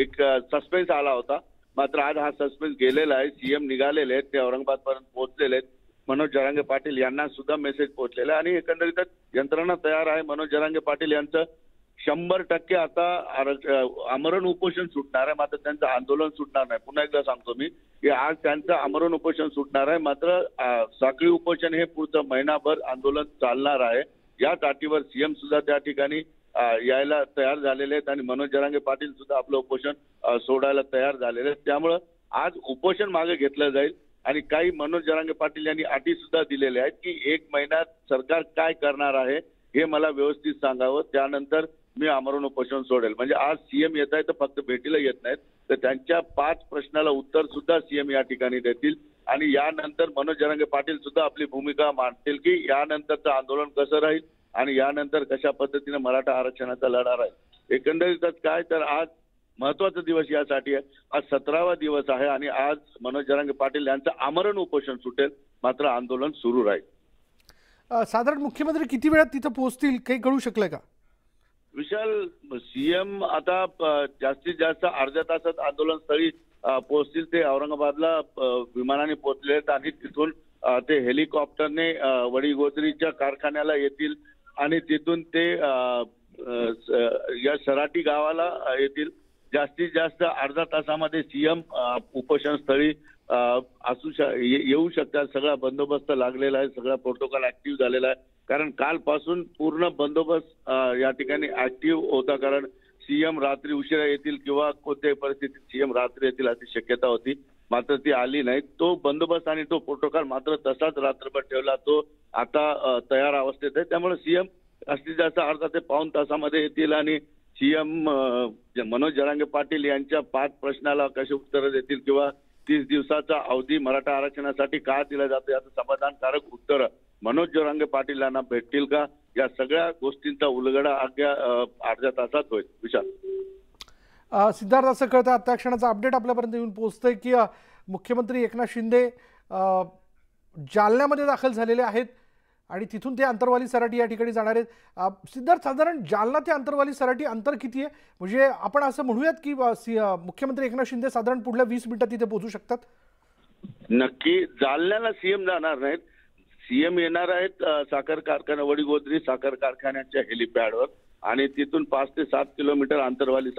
एक सस्पेन्स आला होता, मात्र आज हा सस्पेन्स गेलेला आहे। सीएम निघालेले आहेत, ते औरंगाबादपर्यंत पोहोचलेले आहेत, मनोज जरांगे पाटील यांना सुद्धा मेसेज पोहोचलेला आहे आणि एकंदरीतच यंत्रणा तयार आहे। मनोज जरांगे पाटील यांचं 100% आता आमरण उपोषण सुटणार आहे, मात्र त्यांचं आंदोलन सुटणार नाही। पुन्हा एकदा सांगतो मी की आज त्यांचं आमरण उपोषण सुटणार आहे, मात्र साखळी उपोषण हे पुढचं महिनाभर आंदोलन चालणार आहे। या ताटीवर सीएम सुद्धा त्या ठिकाणी यायला तयार झालेले आहेत आणि मनोज जरांगे पाटील सुद्धा आपलं उपोषण सोडायला तयार झालेले आहेत। त्यामुळं आज उपोषण मागे घेतलं जाईल आणि काही मनोज जरांगे पाटील यांनी अटी सुद्धा दिलेल्या आहेत की 1 महिन्यात सरकार काय करणार आहे हे मला व्यवस्थित सांगावं, त्यानंतर मी आमरण उपोषण सोडेल। म्हणजे आज सीएम येत आहेत तर फक्त भेटीला येत नाहीत, तर त्यांच्या 5 प्रश्नाला उत्तर सुद्धा सीएम या ठिकाणी देतील आणि यानंतर मनोज जरांगे पाटील सुद्धा आपली भूमिका मांडतील की यानंतरचं आंदोलन कसं राहील आणि यानंतर कशा पद्धतीने मराठा आरक्षणाचा लढा राहील। एकंदरीतच काय तर आज महत्वाचा दिवस यासाठी आहे, आज 17वा दिवस आहे आणि आज मनोज जरांगे पाटील यांचं आमरण उपोषण सुटेल, मात्र आंदोलन सुरू राहील। साधारण मुख्यमंत्री किती वेळात तिथे पोहोचतील काही कळू शकलं का विशाल? सीएम आता जास्तीत जास्त अर्ध्या तासात आंदोलन स्थळी पोहोचतील, ते औरंगाबादला विमानाने पोहोचले आहेत आणि तिथून ते हेलिकॉप्टरने वडीगोद्रीच्या कारखान्याला येतील आणि तिथून ते या सराटी गावाला येतील। जास्तीत जास्त अर्धा तासामध्ये सीएम उपोषण स्थळी असू येऊ शकतात। सगळा बंदोबस्त लागलेला आहे, सगळा प्रोटोकॉल ऍक्टिव्ह झालेला आहे, कारण कालपासून पूर्ण बंदोबस्त या ठिकाणी ऍक्टिव्ह होता, कारण सीएम रात्री उशिरा येतील किंवा कोणत्याही परिस्थितीत सीएम रात्री येतील अशी शक्यता होती, मात्र ती आली नाही। तो बंदोबस्त आणि तो प्रोटोकॉल मात्र तसाच रात्रभर ठेवला, तो आता तयार अवस्थेत आहे। त्यामुळे सीएम जास्तीत जास्त अर्धा ते पाऊण तासामध्ये येतील आणि सीएम मनोज जरांगे पाटील यांच्या 5 प्रश्नाला कशी उत्तरं देतील किंवा 30 दिवसाचा अवधी मराठा आरक्षणासाठी का दिला जातो याचं समाधानकारक उत्तर मनोज जरांगे पाटील यांना भेटतील का, या सगळ्या गोष्टींचा उलगडा अर्ध्या तासात होईल। विशाल, सिद्धार्थ, असं कळतं आता क्षणाचा अपडेट आपल्यापर्यंत येऊन पोहोचतंय की मुख्यमंत्री एकनाथ शिंदे जालन्यामध्ये दाखल झालेले आहेत आणि तिथून ते आंतरवाली सराटी या ठिकाणी जाणार आहेत। सिद्धार्थ, साधारण जालना ते आंतरवाली सराटी अंतर किती आहे? म्हणजे आपण असं म्हणूयात की मुख्यमंत्री एकनाथ शिंदे साधारण पुढल्या 20 मिनिटात तिथे पोहोचू शकतात? नक्की जालन्याला सीएम जाणार नाहीत, सीएम येणार आहेत साखर कारखाना वडीगोद्री साखर कारखान्याच्या हेलिपॅडवर आणि तिथून 5 ते 7 किलोमीटर आंतरवाली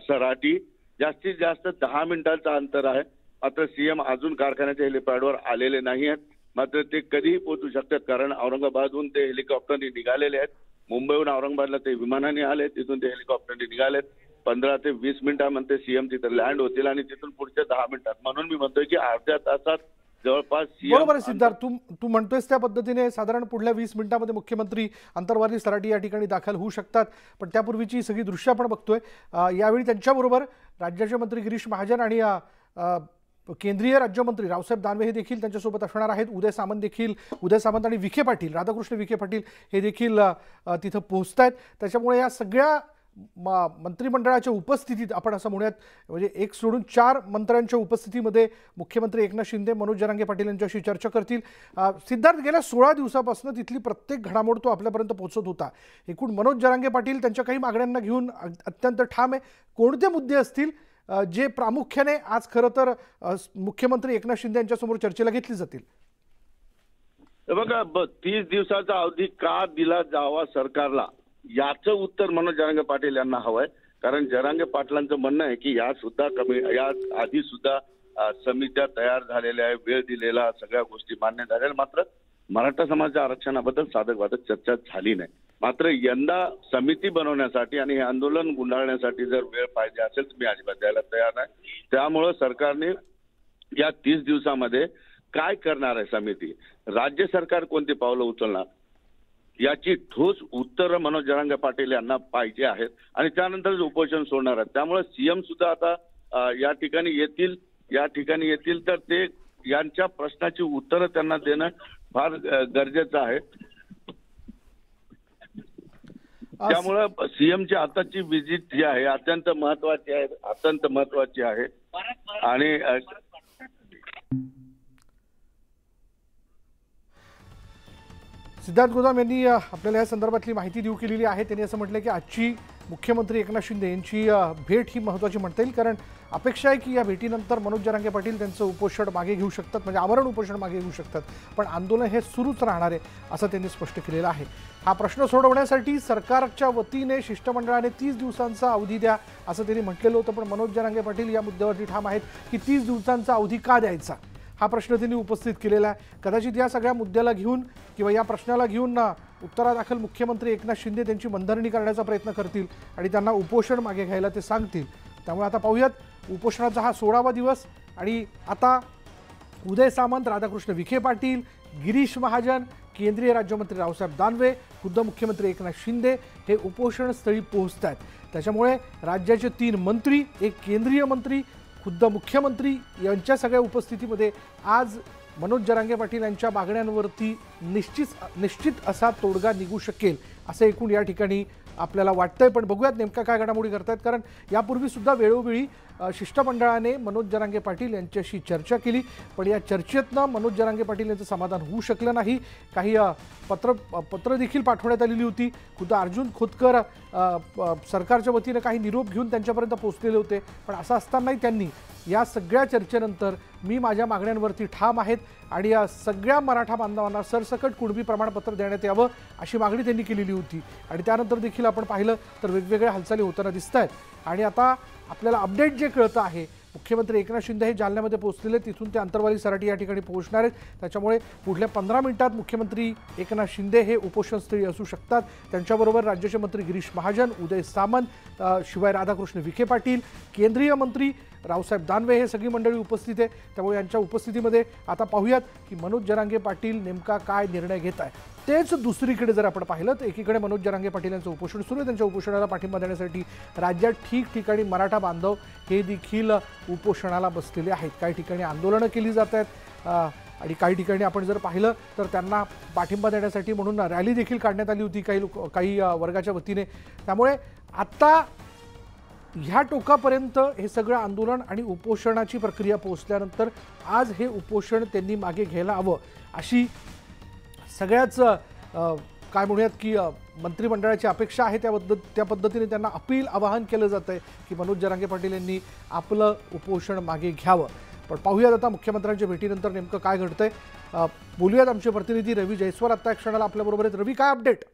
सराटी, जास्तीत जास्त 10 मिनिटांचं अंतर आहे। मात्र सीएम अजून कारखान्याच्या हेलिपॅडवर आलेले नाही आहेत, मात्र ते कधीही पोहोचू शकतात, कारण औरंगाबादहून ते हेलिकॉप्टरने निघालेले आहेत, मुंबईहून औरंगाबादला ते विमानाने आले, तिथून ते हेलिकॉप्टरने निघाले आहेत। 15 ते 20 मिनिटांमध्ये सीएम तिथे लँड होतील आणि तिथून पुढच्या 10 मिनिटात, म्हणून मी म्हणतोय की अर्ध्या तासात जवळपास सीएम। बरोबर सिद्धार्थ, तू म्हणतोयस त्या पद्धतीने साधारण पुढल्या 20 मिनिटांमध्ये मुख्यमंत्री आंतरवाली सराटी या ठिकाणी दाखल होऊ शकतात, पण त्यापूर्वीची सगळी दृश्य आपण बघतोय। यावेळी त्यांच्याबरोबर राज्याचे मंत्री गिरीश महाजन आणि केंद्रीय राज्यमंत्री रावसाहेब दानवे हे देखील त्यांच्यासोबत असणार आहेत। उदय सामंत आणि विखे पाटील, राधाकृष्ण विखे पाटील हे देखील तिथे पोहोचत आहेत। त्याच्यामुळे या सगळ्या मंत्रिमंडळाच्या उपस्थितीत आपण असं म्हणूयात म्हणजे एक सोडून चार मंत्र्यांच्या उपस्थितीमध्ये मुख्यमंत्री एकनाथ शिंदे मनोज जरांगे पाटील यांच्याशी चर्चा करतील। सिद्धार्थ गेल्या 16 दिवसापासून तिथली प्रत्येक घडामोड तो आपल्यापर्यंत पोहोचत होता। एकूण मनोज जरांगे पाटील त्यांच्या काही मागण्यांना घेऊन अत्यंत ठाम आहे। कोणते मुद्दे असतील जे प्रामुख्याने आज खरं तर मुख्यमंत्री एकनाथ शिंदे यांच्यासमोर चर्चेला घेतली जातील? बघा, 30 दिवसाचा अवधी का दिला जावा सरकारला याचं उत्तर मनोज जरांगे पाटील यांना हवंय। कारण जरांगे पाटलांचं म्हणणं आहे की या आधी सुद्धा समित्या तयार झालेल्या आहेत, वेळ दिलेला, सगळ्या गोष्टी मान्य झालेल्या, मात्र मराठा समाजाच्या आरक्षणाबद्दल साधक वादक चर्चा झाली नाही। मात्र यंदा समिती बनवण्यासाठी आणि हे आंदोलन गुंडाळण्यासाठी जर वेळ पाहिजे असेल तर मी अजिबात द्यायला तयार नाही। त्यामुळे सरकारने या 30 दिवसामध्ये काय करणार आहे, समिती, राज्य सरकार कोणती पावलं उचलणार याची ठोस उत्तर मनोज जरांगे पाटील यांना पाहिजे आहेत। आणि त्यानंतरच उपोषण सोडणार आहेत। त्यामुळे सीएम सुद्धा आता या ठिकाणी येतील तर ते यांच्या प्रश्नाची उत्तरं त्यांना देणं फार गरजेचं आहे। त्यामुळे सीएमची आताची व्हिजिट जी आहे अत्यंत महत्वाची आहे। आणि सिद्धार्थ गोदाम यांनी आपल्याला या संदर्भातली माहिती देऊ केलेली आहे। त्यांनी असं म्हटलं की आजची मुख्यमंत्री एकनाथ शिंदे यांची भेट ही महत्त्वाची म्हणता येईल, कारण अपेक्षा आहे की या भेटीनंतर मनोज जरांगे पाटील त्यांचं उपोषण मागे घेऊ शकतात, म्हणजे आमरण उपोषण मागे घेऊ शकतात, पण आंदोलन हे सुरूच राहणार आहे असं त्यांनी स्पष्ट केलेलं आहे। हा प्रश्न सोडवण्यासाठी सरकारच्या वतीने शिष्टमंडळाने 30 दिवसांचा अवधी द्या असं त्यांनी म्हटलेलं होतं, पण मनोज जरांगे पाटील या मुद्द्यावरती ठाम आहेत की 30 दिवसांचा अवधी का द्यायचा हा प्रश्न त्यांनी उपस्थित केलेला आहे। कदाचित या सगळ्या मुद्द्याला घेऊन किंवा या प्रश्नाला घेऊन उत्तरादाखल मुख्यमंत्री एकनाथ शिंदे त्यांची मनधरणी करण्याचा प्रयत्न करतील आणि त्यांना उपोषण मागे घ्यायला ते सांगतील। त्यामुळे आता पाहूयात उपोषणाचा हा 16वा दिवस आणि आता उदय सामंत, राधाकृष्ण विखे पाटील, गिरीश महाजन, केंद्रीय राज्यमंत्री रावसाहेब दानवे, खुद्द मुख्यमंत्री एकनाथ शिंदे हे उपोषणस्थळी पोहोचत आहेत। त्याच्यामुळे राज्याचे 3 मंत्री, एक केंद्रीय मंत्री, खुद्द मुख्यमंत्री यांच्या सगळ्या उपस्थितीमध्ये आज मनोज जरांगे पाटील यांच्या मागण्यांवरती निश्चित असा तोडगा निघू शकेल असं एकूण या ठिकाणी आपल्याला वाटतंय। पण बघूयात नेमका काय घडामोडी करतायत, कारण यापूर्वीसुद्धा वेळोवेळी शिष्टमंडळाने मनोज जरांगे पाटील यांच्याशी चर्चा केली, पण या चर्चेतनं मनोज जरांगे पाटील यांचं समाधान होऊ शकलं नाही। काही पत्र देखील पाठवण्यात आलेली होती। खुद्द अर्जुन खोतकर सरकारच्या वतीनं काही निरोप घेऊन त्यांच्यापर्यंत पोहोचलेले होते, पण असं असतानाही त्यांनी या सगळ्या चर्चेनंतर मी माझ्या मागण्यांवरती ठाम आहेत आणि या सगळ्या मराठा बांधवांना सरसकट कुणबी प्रमाणपत्र देण्यात यावं अशी मागणी त्यांनी केलेली होती। आणि त्यानंतर देखील आपण पाहिलं तर वेगवेगळ्या हालचाली होताना दिसत आहेत। आणि आता आपल्याला अपडेट जे कळतं आहे, मुख्यमंत्री एकनाथ शिंदे हे जालन्यामध्ये पोहोचलेले, तिथून ते आंतरवाली सराटी या ठिकाणी पोहोचणार आहेत। त्याच्यामुळे पुढल्या 15 मिनिटात मुख्यमंत्री एकनाथ शिंदे हे उपोषणस्थळी असू शकतात। त्यांच्याबरोबर राज्याचे मंत्री गिरीश महाजन, उदय सामंत, शिवाय राधाकृष्ण विखे पाटील, केंद्रीय मंत्री रावसाहेब दानवे हे सगळी मंडळी उपस्थित आहे। त्यामुळे यांच्या उपस्थितीमध्ये आता पाहूयात की मनोज जरांगे पाटील नेमका काय निर्णय घेत आहे। तेच दुसरीकडे जर आपण पाहिलं तर एकीकडे मनोज जरांगे पाटील यांचं उपोषण सुरू आहे। त्यांच्या उपोषणाला पाठिंबा देण्यासाठी राज्यात ठिकठिकाणी मराठा बांधव हे देखील उपोषणाला बसलेले आहेत। काही ठिकाणी आंदोलनं केली जात आहेत आणि काही ठिकाणी आपण जर पाहिलं तर त्यांना पाठिंबा देण्यासाठी म्हणून रॅली देखील काढण्यात आली होती काही वर्गाच्या वतीने। त्यामुळे आत्ता ह्या टोकापर्यंत हे सगळं आंदोलन आणि उपोषणाची प्रक्रिया पोहोचल्यानंतर आज हे उपोषण त्यांनी मागे घ्यायला हवं अशी सगळ्याच काय म्हणूयात की मंत्रिमंडळाची अपेक्षा आहे। त्या पद्धतीने त्यांना आवाहन केलं जातं आहे की मनोज जरांगे पाटील यांनी आपलं उपोषण मागे घ्यावं। पण पाहूयात आता मुख्यमंत्र्यांच्या भेटीनंतर नेमकं काय घडतंय। बोलूयात आमचे प्रतिनिधी रवी जयस्वाल आता एक क्षणाला आपल्याबरोबर आहेत। रवी, काय अपडेट?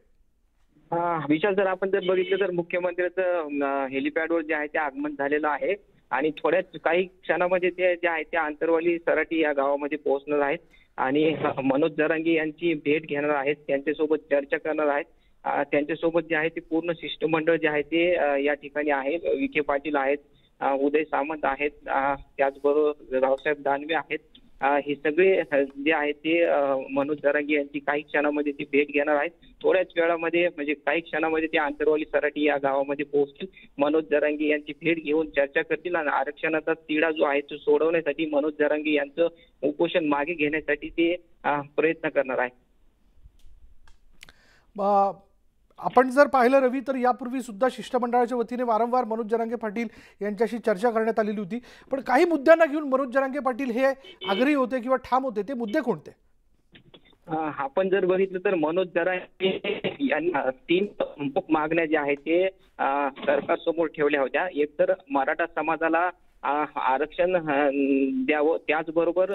विशाल, जर आपण जर बघितलं तर मुख्यमंत्र्यांचं हेलिपॅडवर जे आहे ते आगमन झालेलं आहे आणि थोड्याच काही क्षणामध्ये ते जे आहे त्या आंतरवाली सराटी या गावामध्ये पोहोचणार आहेत आणि मनोज जरांगे यांची भेट घेणार आहेत, त्यांच्यासोबत चर्चा करणार आहेत। त्यांच्यासोबत जे आहे ते पूर्ण शिष्टमंडळ जे आहे ते या ठिकाणी आहे। विखे पाटील आहेत, उदय सामंत आहेत, त्याचबरोबर रावसाहेब दानवे आहेत, हे सगळे जे आहेत ते मनोज जरांगे यांची काही क्षणांमध्ये ती भेट घेणार आहेत. थोड्याच वेळामध्ये म्हणजे काही क्षणांमध्ये ते आंतरवाली सराटी या गावामध्ये पोहोचतील. मनोज जरांगे यांची भेट घेऊन चर्चा करतील आणि आरक्षणाचा तिढा जो आहे तो सोडवण्यासाठी मनोज जरांगे यांचं उपोषण मागे घेण्यासाठी ते प्रयत्न करणार आहेत. आपण जर पाहिलं रवी तर यापूर्वी सुद्धा शिष्टमंडळाच्या वतीने वारंवार मनोज जरांगे पाटील यांच्याशी चर्चा करण्यात आलेली होती, पण काही मुद्द्यांना घेऊन मनोज जरांगे पाटील हे आग्रही होते किंवा ठाम होते. ते मुद्दे कोणते आपण जर बघितलं तर मनोज जरांगे यांना तीन प्रमुख मागण्या ज्या आहेत ते सरकारसमोर ठेवल्या होत्या. एक तर मराठा समाजाला आरक्षण द्यावं, त्याचबरोबर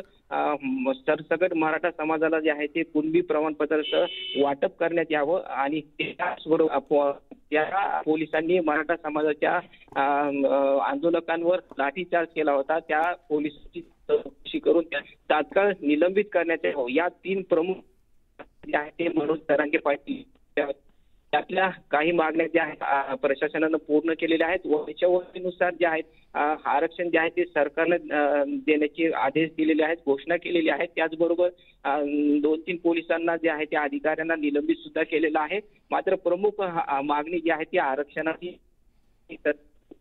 सरसकट मराठा समाजाला जे आहे ते कुणबी प्रमाणपत्राचं वाटप करण्यात यावं आणि त्याचबरोबर त्या पोलिसांनी मराठा समाजाच्या आंदोलकांवर लाठीचार्ज केला होता त्या पोलिसांची चौकशी करून तात्काळ निलंबित करण्यात यावं. या तीन प्रमुख जे आहे ते मनोज जरांगे पाटील त्यातल्या काही मागण्या ज्या आहेत प्रशासनानं पूर्ण केलेल्या आहेत व वचननुसार ज्या आहेत आरक्षण जे आहे ते सरकारने देण्याचे आदेश दिलेले आहेत, घोषणा केलेली आहे. त्याचबरोबर 2-3 पोलिसांना जे आहे त्या अधिकाऱ्यांना निलंबित सुद्धा केलेलं आहे. मात्र प्रमुख मागणी जी आहे ती आरक्षणाची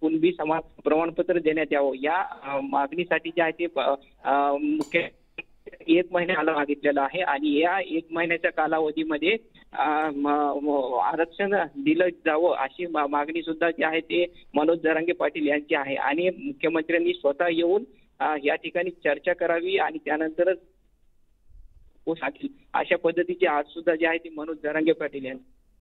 कुणबी समाज प्रमाणपत्र देण्यात यावं या मागणीसाठी जे आहे ते मुख्य 1 महिन्याला मागितलेला आहे आणि या 1 महिन्याच्या कालावधीमध्ये आरक्षण दिलं जावं अशी मागणी सुद्धा जी आहे ते मनोज जरांगे पाटील यांची आहे. आणि मुख्यमंत्र्यांनी स्वतः येऊन या ठिकाणी चर्चा करावी आणि त्यानंतरच अशा पद्धतीची आज सुद्धा जी आहे ती मनोज जरांगे पाटील यांची